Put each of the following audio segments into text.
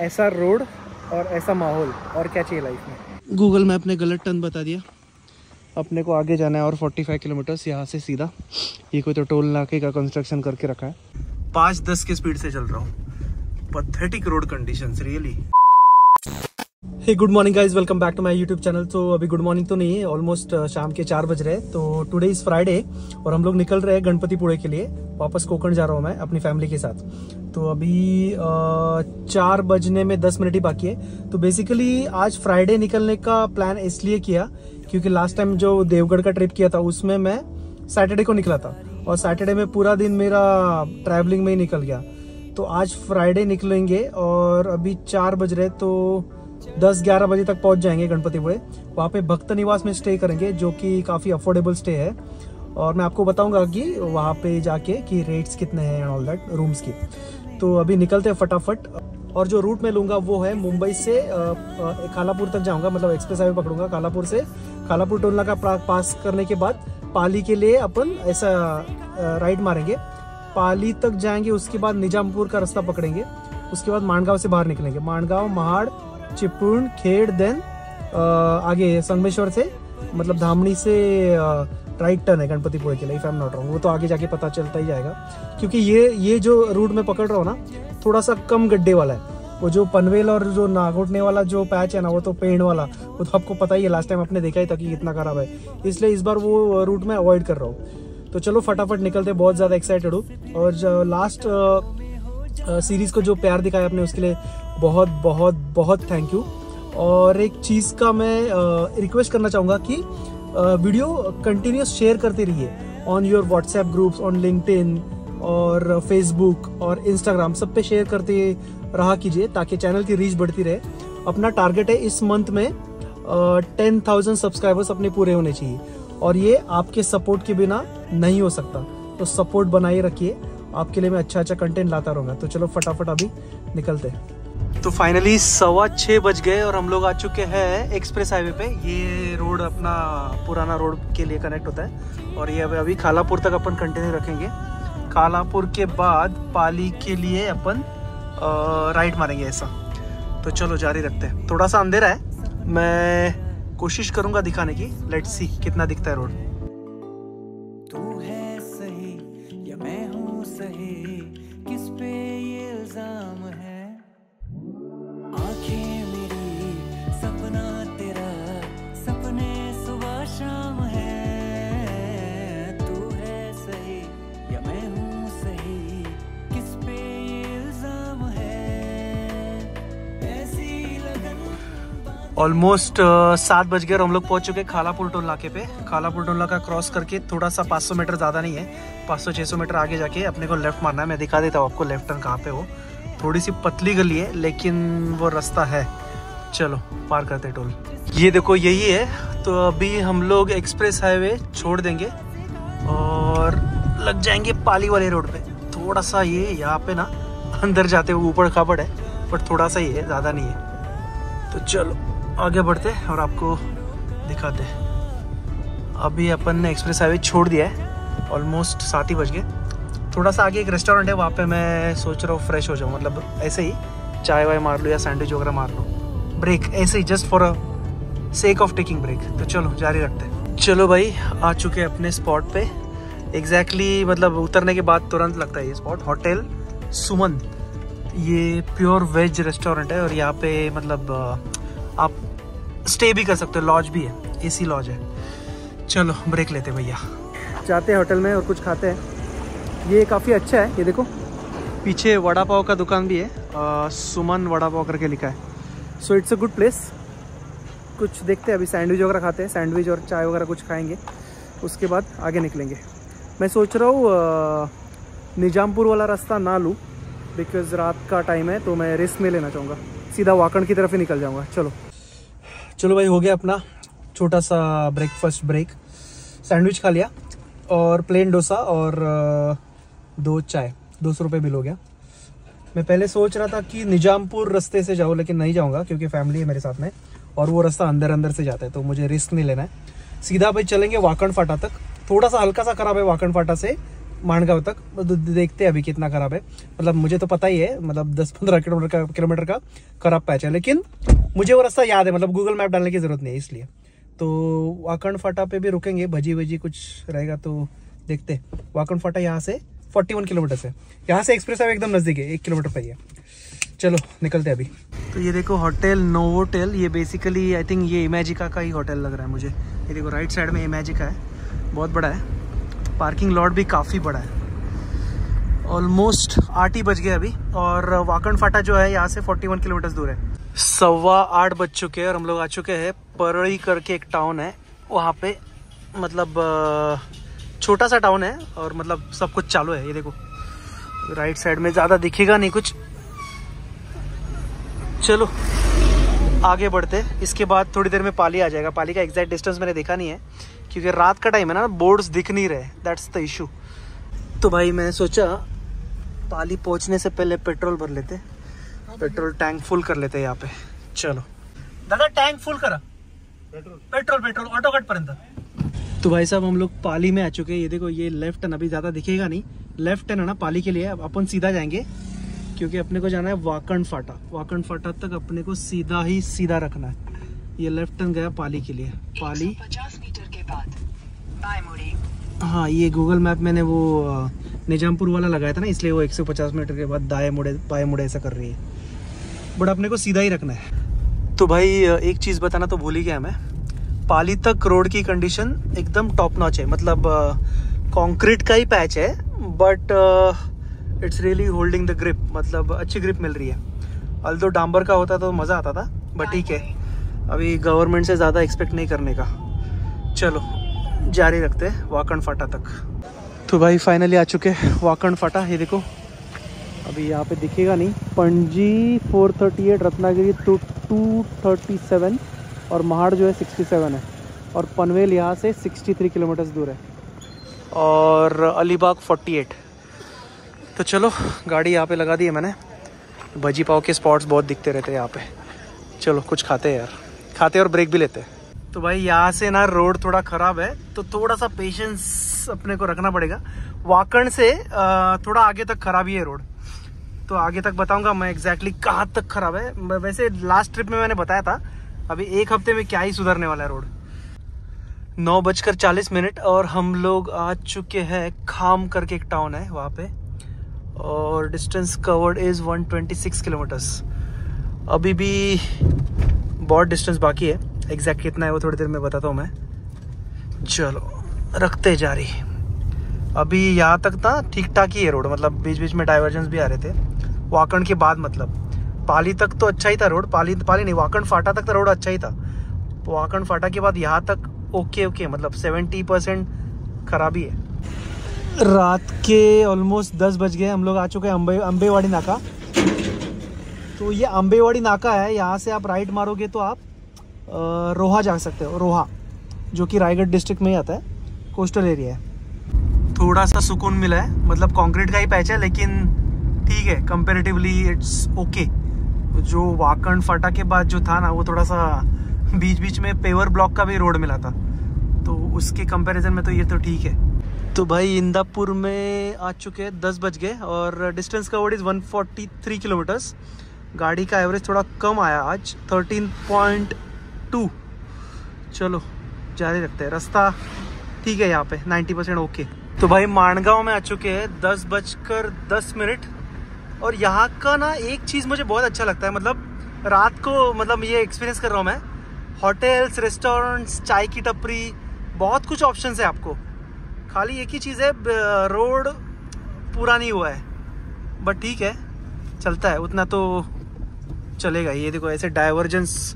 ऐसा रोड और ऐसा माहौल और क्या चाहिए लाइफ में। गूगल मैप ने गलत टर्न बता दिया, अपने को आगे जाना है और 45 किलोमीटर्स यहाँ से सीधा। ये कोई तो टोल नाके का कंस्ट्रक्शन करके रखा है। 5-10 की स्पीड से चल रहा हूँ। Pathetic road conditions really. Hey good morning guys, welcome back to my YouTube channel. तो अभी गुड मॉर्निंग तो नहीं है, ऑलमोस्ट शाम के 4 बज रहे हैं। तो टुडे इज फ्राइडे और हम लोग निकल रहे हैं गणपतिपुळे के लिए। वापस कोकण जा रहा हूँ मैं अपनी फैमिली के साथ। तो अभी 4 बजने में 10 मिनट ही बाकी है। तो बेसिकली आज फ्राइडे निकलने का प्लान इसलिए किया क्योंकि लास्ट टाइम जो देवगढ़ का ट्रिप किया था उसमें मैं सैटरडे को निकला था और सैटरडे में पूरा दिन मेरा ट्रैवलिंग में ही निकल गया। तो आज फ्राइडे निकलेंगे और अभी 4 बज रहे तो 10-11 बजे तक पहुंच जाएंगे गणपतिपुळे। वहाँ पे भक्त निवास में स्टे करेंगे जो कि काफ़ी अफोर्डेबल स्टे है और मैं आपको बताऊंगा कि वहाँ पे जाके कि रेट्स कितने हैं एंड ऑल दैट रूम्स की। तो अभी निकलते हैं फटाफट। और जो रूट मैं लूँगा वो है मुंबई से कालापुर तक जाऊँगा, मतलब एक्सप्रेस हाईवे पकड़ूंगा। कालापुर से कालापुर टोल नाका पास करने के बाद पाली के लिए अपन ऐसा राइड मारेंगे, पाली तक जाएंगे। उसके बाद निजामपुर का रास्ता पकड़ेंगे, उसके बाद माणगांव से बाहर निकलेंगे। माणगांव, महाड़, चिपळूण, खेड़, देन आगे संगमेश्वर से, मतलब धामणी से राइट टर्न है गणपतिपुळे के लिए। If I am not wrong, वो तो आगे जाके पता चलता ही जाएगा क्योंकि ये जो रूट मैं पकड़ रहा हूँ ना थोड़ा सा कम गड्ढे वाला है। वो जो पनवेल और जो नागोटने वाला जो पैच है ना, वो तो पेंड वाला, वो तो आपको पता ही है, लास्ट टाइम आपने देखा ही था कि कितना खराब है। इसलिए इस बार वो रूट मैं अवॉइड कर रहा हूँ। तो चलो फटाफट निकलते, बहुत ज़्यादा एक्साइटेड हूँ। और लास्ट सीरीज़ को जो प्यार दिखाया आपने उसके लिए बहुत बहुत बहुत थैंक यू। और एक चीज़ का मैं रिक्वेस्ट करना चाहूँगा कि वीडियो कंटिन्यूस शेयर करते रहिए on your WhatsApp groups, on LinkedIn और फेसबुक और इंस्टाग्राम, सब पे शेयर करते रहा कीजिए ताकि चैनल की रीच बढ़ती रहे। अपना टारगेट है इस मंथ में 10,000 सब्सक्राइबर्स अपने पूरे होने चाहिए और ये आपके सपोर्ट के बिना नहीं हो सकता। तो सपोर्ट बनाए रखिए, आपके लिए मैं अच्छा कंटेंट लाता रहूँगा। तो चलो फटाफट अभी निकलते हैं। तो फाइनली 6:15 बज गए और हम लोग आ चुके हैं एक्सप्रेस हाईवे पे। ये रोड अपना पुराना रोड के लिए कनेक्ट होता है और ये अभी खालापुर तक अपन कंटिन्यू रखेंगे। खालापुर के बाद पाली के लिए अपन राइट मारेंगे ऐसा। तो चलो जारी रखते हैं। थोड़ा सा अंधेरा है, मैं कोशिश करूँगा दिखाने की। लेट्स सी कितना दिखता है रोड। तू है सही या मैं हूँ सही, किस पे ये इल्जाम है। ऑलमोस्ट 7 बज गए और हम लोग पहुँच चुके हैं खालापुर टोल नाके पे। खालापुर टोल नाका क्रॉस करके थोड़ा सा 500 मीटर, ज़्यादा नहीं है, 500-600 मीटर आगे जाके अपने को लेफ़्ट मारना है। मैं दिखा देता हूँ आपको लेफ्ट टर्न कहाँ पे हो। थोड़ी सी पतली गली है लेकिन वो रास्ता है। चलो पार करते हैं टोल। ये देखो यही है। तो अभी हम लोग एक्सप्रेस हाईवे छोड़ देंगे और लग जाएंगे पाली वाले रोड पर। थोड़ा सा ये यहाँ पर ना अंदर जाते हुए ऊपर खापड़ है पर थोड़ा सा ही है, ज़्यादा नहीं है। तो चलो आगे बढ़ते हैं और आपको दिखाते हैं। अभी अपन ने एक्सप्रेस हाईवे छोड़ दिया है। ऑलमोस्ट 7 ही बज गए। थोड़ा सा आगे एक रेस्टोरेंट है, वहाँ पे मैं सोच रहा हूँ फ्रेश हो जाऊँ, मतलब ऐसे ही चाय वाय मार लो या सैंडविच वगैरह मार लो। ब्रेक ऐसे ही just for a sake of taking break. तो चलो जारी रखते हैं। चलो भाई आ चुके हैं अपने स्पॉट पे। एग्जैक्टली मतलब उतरने के बाद तुरंत लगता है ये स्पॉट, होटल सुमन। ये प्योर वेज रेस्टोरेंट है और यहाँ पे मतलब आप स्टे भी कर सकते हो, लॉज भी है, एसी लॉज है। चलो ब्रेक लेते भैया, जाते हैं होटल में और कुछ खाते हैं। ये काफ़ी अच्छा है। ये देखो पीछे वड़ा पाव का दुकान भी है, सुमन वड़ा पाव करके लिखा है। So it's a good place. कुछ देखते हैं, अभी सैंडविच वगैरह खाते हैं, सैंडविच और चाय वगैरह कुछ खाएँगे। उसके बाद आगे निकलेंगे। मैं सोच रहा हूँ निजामपुर वाला रास्ता ना लूँ बिकॉज रात का टाइम है, तो मैं रिस्क में लेना चाहूँगा, सीधा वाकण की तरफ ही निकल जाऊँगा। चलो चलो भाई, हो गया अपना छोटा सा ब्रेकफास्ट ब्रेक। सैंडविच खा लिया और प्लेन डोसा और 2 चाय, 200 रुपये बिल हो गया। मैं पहले सोच रहा था कि निजामपुर रास्ते से जाऊँ लेकिन नहीं जाऊँगा क्योंकि फैमिली है मेरे साथ में और वो रास्ता अंदर अंदर से जाता है, तो मुझे रिस्क नहीं लेना है। सीधा भाई चलेंगे वाकण फाटा तक। थोड़ा सा हल्का सा खराब है वाकण फाटा से माणगांव तक, देखते हैं अभी कितना खराब है। मतलब मुझे तो पता ही है, मतलब 10-15 किलोमीटर का खराब पैच है, लेकिन मुझे वो रास्ता याद है, मतलब गूगल मैप डालने की ज़रूरत नहीं है। इसलिए तो वाकण फाटा पे भी रुकेंगे, भजी वजी कुछ रहेगा तो देखते। वाकण फाटा यहाँ से 41 किलोमीटर से, यहाँ से एक्सप्रेस हाईवे एकदम नज़दीक है, 1 किलोमीटर पर ही है। चलो निकलते हैं अभी। तो ये देखो होटल नोवोटेल, ये बेसिकली आई थिंक ये इमेजिका का ही होटल लग रहा है मुझे। ये देखो राइट साइड में इमेजिका है, बहुत बड़ा है, पार्किंग लॉट भी काफ़ी बड़ा है। ऑलमोस्ट 8 ही बज गए अभी, और वाकण फाटा जो है यहाँ से 41 किलोमीटर दूर है। 8:15 बज चुके हैं और हम लोग आ चुके हैं परड़ी करके एक टाउन है, वहाँ पे मतलब छोटा सा टाउन है और मतलब सब कुछ चालू है। ये देखो राइट साइड में ज़्यादा दिखेगा नहीं कुछ। चलो आगे बढ़ते, इसके बाद थोड़ी देर में पाली आ जाएगा। पाली का एग्जैक्ट डिस्टेंस मैंने देखा नहीं है क्योंकि रात का टाइम है ना, बोर्ड्स दिख नहीं रहे, दैट्स द इशू। तो भाई मैंने सोचा पाली पहुंचने से पहले पेट्रोल भर लेते, पेट्रोल टैंक फुल कर लेते हैं यहाँ पे। चलो दादा टैंक फुल करा, पेट्रोल ऑटो कट पर्यंत। तो भाई साहब हम लोग पाली में आ चुके हैं। ये देखो ये लेफ्ट टर्न, अभी ज़्यादा दिखेगा नहीं, लेफ्ट टर्न है ना पाली के लिए। अब अपन सीधा जाएंगे क्योंकि अपने को जाना है वाकण फाटा। वाकण फाटा तक अपने को सीधा ही सीधा रखना है। ये लेफ्ट टर्न गया पाली के लिए, पाली 50 मीटर के बाद बाएं मुड़ें। हाँ ये गूगल मैप मैंने वो निजामपुर वाला लगाया था ना, इसलिए वो 150 मीटर के बाद दाएं मुड़े बाएं मुड़े ऐसा कर रही है, बट अपने को सीधा ही रखना है। तो भाई एक चीज़ बताना तो भूल ही गया मैं, पाली तक रोड की कंडीशन एकदम टॉप नॉच है, मतलब कॉन्क्रीट का ही पैच है but it's really holding the grip, मतलब अच्छी ग्रिप मिल रही है। अल्दो डांबर का होता तो मज़ा आता था, बट ठीक है अभी गवर्नमेंट से ज़्यादा एक्सपेक्ट नहीं करने का। चलो जारी रखते हैं वाकण फाटा तक। तो भाई फाइनली आ चुके वाकण फाटा। ये देखो अभी यहाँ पे दिखेगा नहीं, पणजी 438, रत्नागिरी 237 और महाड़ जो है 67 है, और पनवेल यहाँ से 63 किलोमीटर दूर है, और अलीबाग 48। तो चलो गाड़ी यहाँ पे लगा दी है मैंने। भजी पाव के स्पॉट्स बहुत दिखते रहते हैं यहाँ पे। चलो कुछ खाते हैं यार, खाते हैं और ब्रेक भी लेते हैं। तो भाई यहाँ से ना रोड थोड़ा ख़राब है, तो थोड़ा सा पेशेंस अपने को रखना पड़ेगा। वाकण से थोड़ा आगे तक ख़राब ही है रोड, तो आगे तक बताऊँगा मैं एग्जैक्टली कहाँ तक ख़राब है। वैसे लास्ट ट्रिप में मैंने बताया था, अभी एक हफ्ते में क्या ही सुधरने वाला है रोड। 9:40 और हम लोग आ चुके हैं खाम करके एक टाउन है वहाँ पे, और डिस्टेंस कवर्ड इज़ 126 किलोमीटर्स। अभी भी बहुत डिस्टेंस बाकी है, एग्जैक्ट कितना है वो थोड़ी देर में बताता हूँ मैं। चलो रखते जारी। अभी यहाँ तक ना ठीक ठाक ही है रोड, मतलब बीच बीच में डाइवर्जेंस भी आ रहे थे वाकण के बाद। मतलब पाली तक तो अच्छा ही था रोड, पाली नहीं वाकण फाटा तक तो रोड अच्छा ही था, वाकण फाटा के बाद यहाँ तक ओके, मतलब 70% खराबी है। रात के ऑलमोस्ट 10 बज गए, हम लोग आ चुके हैं अंबेवाड़ी नाका। तो ये अंबेवाड़ी नाका है, यहाँ से आप राइट मारोगे तो आप रोहा जा सकते हो। रोहा जो कि रायगढ़ डिस्ट्रिक्ट में ही आता है, कोस्टल एरिया है। थोड़ा सा सुकून मिला है, मतलब कंक्रीट का ही पैच है लेकिन ठीक है, कंपेरेटिवली इट्स ओके। जो वाकण फाटा के बाद जो था ना, वो थोड़ा सा बीच बीच में पेवर ब्लॉक का भी रोड मिला था, तो उसके कंपेरिजन में तो ये तो ठीक है। तो भाई इंदापुर में आ चुके हैं, 10 बज गए और डिस्टेंस कवर्ड इज़ 143 किलोमीटर्स। गाड़ी का एवरेज थोड़ा कम आया आज, 13.2। चलो जारी रखते हैं, रास्ता ठीक है यहाँ पे 90% ओके। तो भाई माणगांव में आ चुके हैं 10:10 और यहाँ का ना एक चीज़ मुझे बहुत अच्छा लगता है, मतलब रात को, मतलब ये एक्सपीरियंस कर रहा हूँ मैं, होटल्स, रेस्टोरेंट्स, चाय की टपरी, बहुत कुछ ऑप्शन है आपको। खाली एक ही चीज़ है, रोड पूरा नहीं हुआ है, बट ठीक है चलता है, उतना तो चलेगा। ये देखो ऐसे डाइवर्जेंस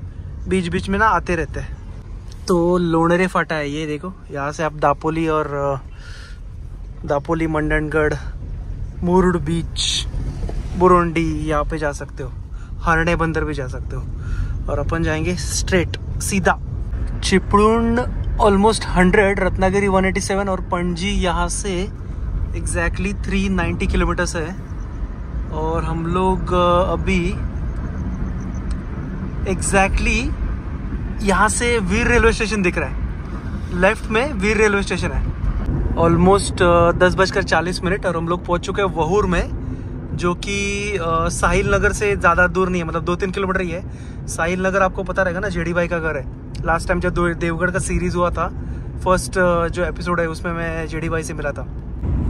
बीच बीच में ना आते रहते हैं। तो लोणेरे फाटा है ये देखो, यहाँ से आप दापोली और दापोली, मंडनगढ़, मुरुड बीच, बुरुंडी यहाँ पे जा सकते हो, हरणे बंदर भी जा सकते हो, और अपन जाएंगे स्ट्रेट सीधा। चिपळूण ऑलमोस्ट 100, रत्नागिरी 187 और पणजी यहाँ से एग्जैक्टली 390 किलोमीटर्स है, और हम लोग अभी एग्जैक्टली यहाँ से वीर रेलवे स्टेशन दिख रहा है, लेफ्ट में वीर रेलवे स्टेशन है। ऑलमोस्ट 10:40 और हम लोग पहुँच चुके हैं वहूर में, जो कि साहिल नगर से ज़्यादा दूर नहीं है, मतलब 2-3 किलोमीटर ही है। साहिल नगर आपको पता रहेगा ना, जेडी भाई का घर है। लास्ट टाइम जब देवगढ़ का सीरीज़ हुआ था, फर्स्ट जो एपिसोड है उसमें मैं जेडी भाई से मिला था।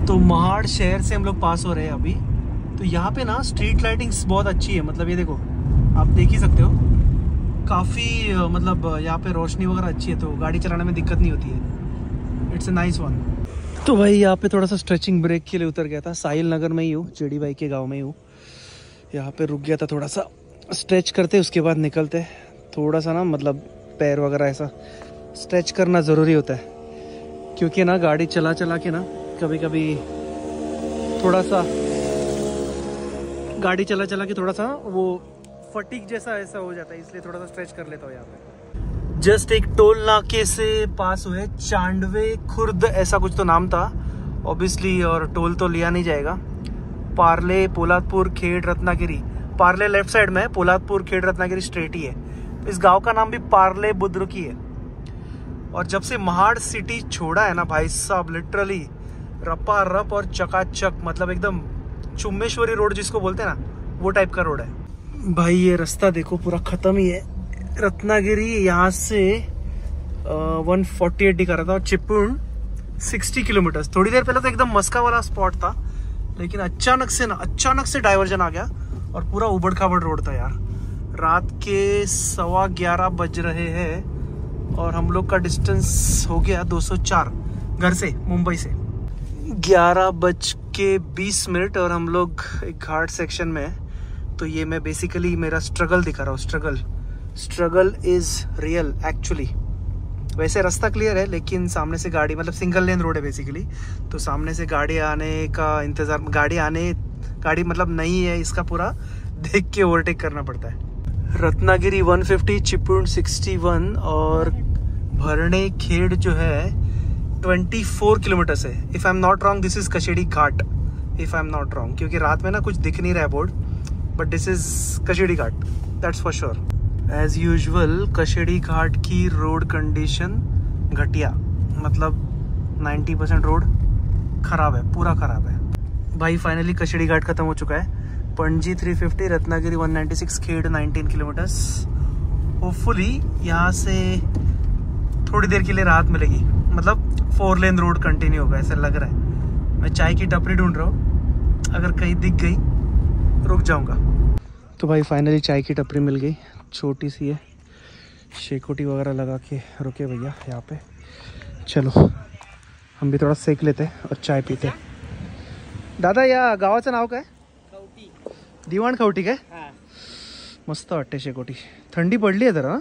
तो महाड़ शहर से हम लोग पास हो रहे हैं अभी। तो यहाँ पे ना स्ट्रीट लाइटिंग्स बहुत अच्छी है, मतलब ये देखो आप देख ही सकते हो, काफ़ी मतलब यहाँ पे रोशनी वगैरह अच्छी है, तो गाड़ी चलाने में दिक्कत नहीं होती है। It's a nice one. तो भाई यहाँ पे थोड़ा सा स्ट्रेचिंग ब्रेक के लिए उतर गया था। साहिल नगर में ही हूँ, जेडी भाई के गाँव में ही हूँ। यहाँ पर रुक गया था, थोड़ा सा स्ट्रेच करते उसके बाद निकलते। थोड़ा सा ना मतलब पैर वगैरह ऐसा स्ट्रेच करना ज़रूरी होता है, क्योंकि ना गाड़ी चला चला के ना कभी कभी थोड़ा सा वो फटीक जैसा ऐसा हो जाता है, इसलिए थोड़ा सा स्ट्रेच कर लेता हूँ। यहाँ पे जस्ट एक टोल नाके से पास हुए, चांदवे खुर्द ऐसा कुछ तो नाम था ऑब्वियसली, और टोल तो लिया नहीं जाएगा। पार्ले पोलादपुर खेड़ रत्नागिरी, पार्ले लेफ्ट साइड में है, पोलादपुर खेड़ रत्नागिरी स्ट्रेट ही है। इस गाँव का नाम भी पार्ले बुद्रुकी है। और जब से महाड़ सिटी छोड़ा है ना भाई साहब, लिटरली रपा रप और चकाचक, मतलब एकदम चुम्बेश्वरी रोड जिसको बोलते हैं ना, वो टाइप का रोड है भाई। ये रास्ता देखो पूरा ख़त्म ही है। रत्नागिरी यहाँ से 148 दिखा रहा था, और चिपळूण 60 किलोमीटर। थोड़ी देर पहले तो एकदम मस्का वाला स्पॉट था, लेकिन अचानक से डाइवर्जन आ गया और पूरा उबड़ खाबड़ रोड था यार। रात के 11:15 बज रहे हैं और हम लोग का डिस्टेंस हो गया 204 घर से, मुंबई से। 11:20 और हम लोग एक घाट सेक्शन में है। तो ये मैं बेसिकली मेरा स्ट्रगल दिखा रहा हूँ। Struggle is real actually. वैसे रास्ता क्लियर है, लेकिन सामने से गाड़ी, मतलब सिंगल लेन रोड है बेसिकली, तो सामने से गाड़ी आने का इंतज़ार, गाड़ी मतलब नहीं है इसका, पूरा देख के ओवरटेक करना पड़ता है। रत्नागिरी 150, चिपळूण 61 और भरणे खेड़ जो है 24 किलोमीटर है। If I am not wrong this is Kashedi Ghat, if I am not wrong, क्योंकि रात में ना कुछ दिख नहीं रहा है board, but this is Kashedi Ghat that's for sure. As usual Kashedi Ghat की रोड कंडीशन घटिया, मतलब 90% रोड ख़राब है, पूरा ख़राब है भाई। फाइनली कशेडी घाट ख़त्म हो चुका है। पणजी 350, रत्नागिरी 196, खेड़ 19 किलोमीटर्स। होपफुली यहाँ से थोड़ी देर के लिए राहत मिलेगी, मतलब 4 लेन रोड कंटिन्यू होगा ऐसा लग रहा है। मैं चाय की टपरी ढूंढ रहा हूँ, अगर कहीं दिख गई रुक जाऊँगा। तो भाई फाइनली चाय की टपरी मिल गई, छोटी सी है, शेकोटी वगैरह लगा के रुके भैया यहाँ पे। चलो हम भी थोड़ा सेक लेते हैं और चाय पीते हैं। दादा या गावाचं नाव काय? दिवाण खावटी काय? मस्त वाटते शेकोटी, ठंडी पड़ली है जरा,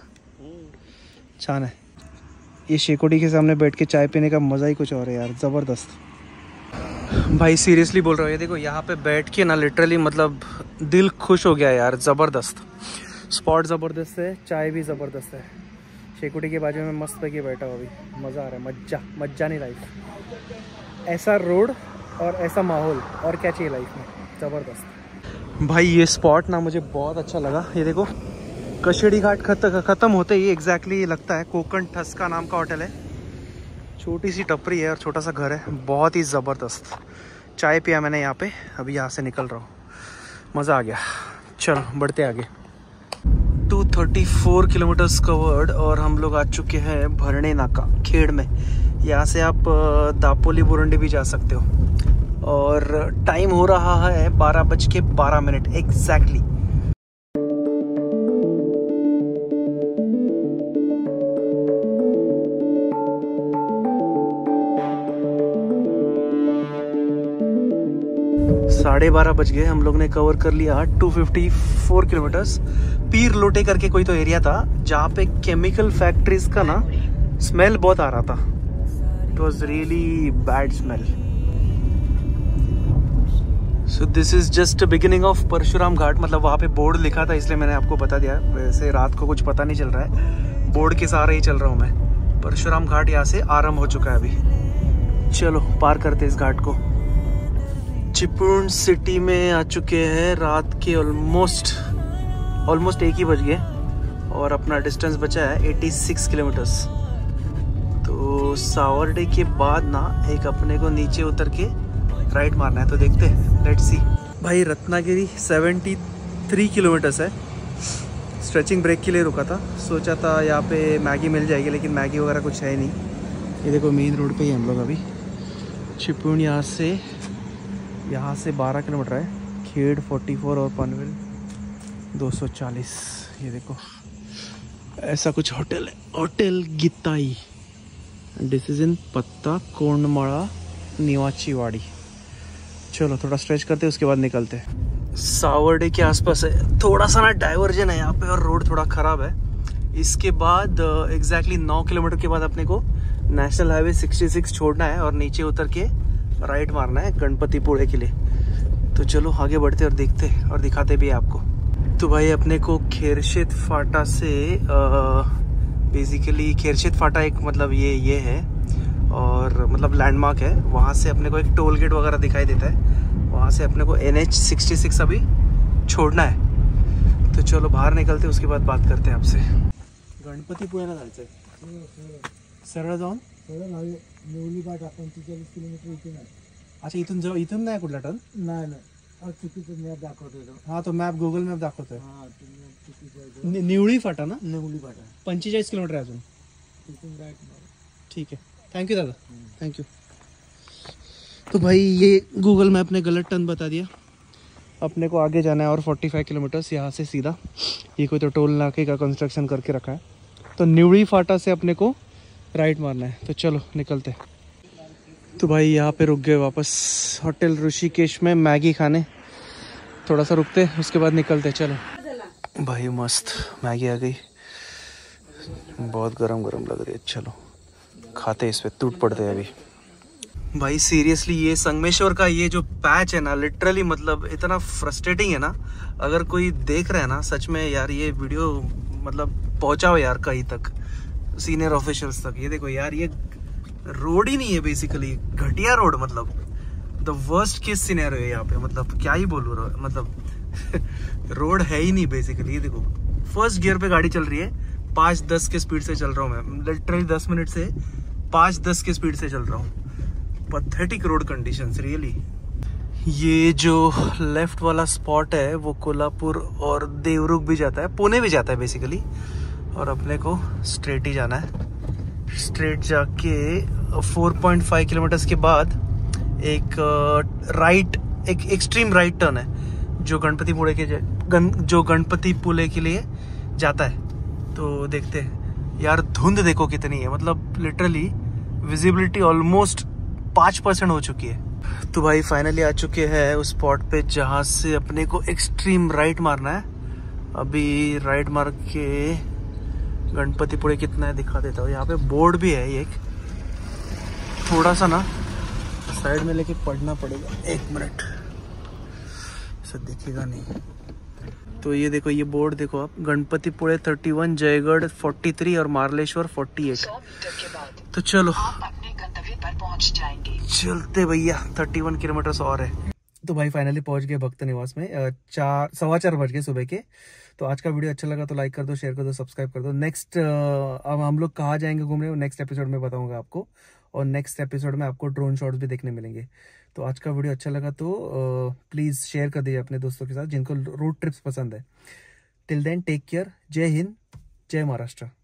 छान है। ये शेकोटी के सामने बैठ के चाय पीने का मज़ा ही कुछ और है यार, ज़बरदस्त। भाई सीरियसली बोल रहा हूँ, ये देखो यहाँ पे बैठ के ना लिटरली मतलब दिल खुश हो गया यार, ज़बरदस्त स्पॉट, ज़बरदस्त है, चाय भी ज़बरदस्त है। शेकोटी के बाजू में मस्त बैठे बैठा हुआ, अभी मज़ा आ रहा है, मज्जा नहीं लाइफ। ऐसा रोड और ऐसा माहौल और क्या चाहिए लाइफ में, ज़बरदस्त भाई। ये स्पॉट ना मुझे बहुत अच्छा लगा। ये देखो कशेडी घाट ख़त्म होते ही एग्जैक्टली लगता है कोकण ठसका नाम का होटल है। छोटी सी टपरी है और छोटा सा घर है, बहुत ही ज़बरदस्त। चाय पिया मैंने यहाँ पे, अभी यहाँ से निकल रहा हूँ, मज़ा आ गया। चलो बढ़ते आगे। 234 किलोमीटर्स कवर्ड और हम लोग आ चुके हैं भरणे नाका खेड़ में। यहाँ से आप दापोली बुरंडी भी जा सकते हो। और टाइम हो रहा है 12:12 एग्जैक्टली। साढ़े 12 बज गए, हम लोग ने कवर कर लिया 254 किलोमीटर्स। पीर लोटे करके कोई तो एरिया था, जहाँ पे केमिकल फैक्ट्रीज का ना स्मेल बहुत आ रहा था। It was really bad smell. So this is just beginning of Parshuram Ghat, मतलब वहाँ पे बोर्ड लिखा था इसलिए मैंने आपको बता दिया। वैसे रात को कुछ पता नहीं चल रहा है, बोर्ड के सहारे ही चल रहा हूँ मैं। परशुराम घाट यहाँ से आरंभ हो चुका है अभी। चलो पार करते इस घाट को। चिपळूण सिटी में आ चुके हैं, रात के ऑलमोस्ट 1 बज गए और अपना डिस्टेंस बचा है 86 किलोमीटर्स। तो तो सावरडे के बाद ना एक अपने को नीचे उतर के राइट मारना है, तो देखते हैं, लेट्स सी। भाई रत्नागिरी 73 किलोमीटर्स है। स्ट्रेचिंग ब्रेक के लिए रुका था, सोचा था यहाँ पे मैगी मिल जाएगी, लेकिन मैगी वगैरह कुछ है नहीं। ये देखो मेन रोड पे ही हम लोग अभी। चिपळूण यहाँ से 12 किलोमीटर है। खेड़ 44 और पनवेल 240। ये देखो ऐसा कुछ होटल है, hotel Gitai. This is in पत्ता कोंडमाड़ा निवाचीवाड़ी। चलो थोड़ा स्ट्रेच करते हैं, उसके बाद निकलते हैं। सावरडे के आसपास है, थोड़ा सा ना डाइवर्जन है यहाँ पे और रोड थोड़ा ख़राब है। इसके बाद एग्जैक्टली 9 किलोमीटर के बाद अपने को नेशनल हाईवे 66 छोड़ना है और नीचे उतर के राइट मारना है गणपतिपुळे के लिए। तो चलो आगे बढ़ते और देखते और दिखाते भी आपको। तो भाई अपने को खेरशेद फाटा से बेसिकली खेरशेद फाटा एक मतलब ये है और मतलब लैंडमार्क है। वहाँ से अपने को एक टोल गेट वगैरह दिखाई देता है, वहाँ से अपने को NH-66 अभी छोड़ना है। तो चलो बाहर निकलते, उसके बाद बात करते हैं आपसे। गणपतीपुळेला जायचं आहे, सरळ जाऊन किलोमीटर। अच्छा इथून नाही कुठला टर्न? नाही, चुकीचं मॅप दाखवतो। हाँ तो मॅप गुगल मॅप दाखवतोय। निवळी फाटा ना, निवळी फाटा 45 किलोमीटर अजून। ठीक है, थैंक यू दादा, थैंक यू। तो भाई ये गूगल मैप ने गलत टर्न बता दिया, अपने को आगे जाना है और 45 किलोमीटर्स यहाँ से सीधा। ये कोई तो टोल नाके का कंस्ट्रक्शन करके रखा है। तो निवळी फाटा से अपने को राइट मारना है, तो चलो निकलते हैं। तो भाई यहाँ पे रुक गए वापस होटल ऋषिकेश में मैगी खाने। थोड़ा सा रुकते, उसके बाद निकलते। चलो भाई मस्त मैगी आ गई, बहुत गरम गरम लग रही है। चलो खाते, इस पे टूट पड़ते हैं अभी। भाई सीरियसली ये संगमेश्वर का ये जो पैच है ना, लिटरली मतलब इतना फ्रस्ट्रेटिंग है ना। अगर कोई देख रहा है ना, सच में यार ये वीडियो मतलब पहुँचाओ यार कहीं तक, सीनियर ऑफिशियल्स तक। ये देखो यार, ये रोड ही नहीं है बेसिकली, घटिया रोड। मतलब द वर्स्ट केस सिनेरियो है यहाँ पे, मतलब क्या ही बोलूँ। मतलब रोड है ही नहीं बेसिकली। ये देखो फर्स्ट गियर पे गाड़ी चल रही है, 5-10 के स्पीड से चल रहा हूँ मैं। लिटरली 10 मिनट से 5-10 के स्पीड से चल रहा हूँ। Pathetic road conditions really. ये जो लेफ्ट वाला स्पॉट है वो कोल्हापुर और देवरुख भी जाता है, पुणे भी जाता है बेसिकली। और अपने को स्ट्रेट ही जाना है। स्ट्रेट जाके 4.5 किलोमीटर्स के बाद एक राइट, एक एक्सट्रीम राइट टर्न है जो गणपतिपुळे के लिए जाता है। तो देखते हैं यार, धुंध देखो कितनी है। मतलब लिटरली विजिबिलिटी ऑलमोस्ट 5% हो चुकी है। तो भाई फाइनली आ चुके हैं उस स्पॉट पे जहाँ से अपने को एक्सट्रीम राइट मारना है। अभी राइट मार के गणपतिपुळे कितना है दिखा देता हूँ। यहाँ पे बोर्ड भी है एक, थोड़ा सा ना साइड में लेके पढ़ना पड़ेगा, एक मिनट सर दिखेगा नहीं। तो ये देखो, ये बोर्ड देखो आप, गणपतिपुळे 31, जयगढ़ 43 और मार्लेश्वर 48। तो चलो अपने गंतव्य पर पहुंच जाएंगे, चलते भैया। 31 किलोमीटर और है। तो भाई फाइनली पहुंच गए भक्त निवास में। 4:15 बज गए सुबह के। तो आज का वीडियो अच्छा लगा तो लाइक कर दो, शेयर कर दो, सब्सक्राइब कर दो। नेक्स्ट अब हम लोग कहाँ जाएंगे घूमने, नेक्स्ट एपिसोड में बताऊंगा आपको। और नेक्स्ट एपिसोड में आपको ड्रोन शॉट्स भी देखने मिलेंगे। तो आज का वीडियो अच्छा लगा तो प्लीज़ शेयर कर दीजिए अपने दोस्तों के साथ जिनको रोड ट्रिप्स पसंद है। टिल देन टेक केयर, जय हिंद, जय महाराष्ट्र।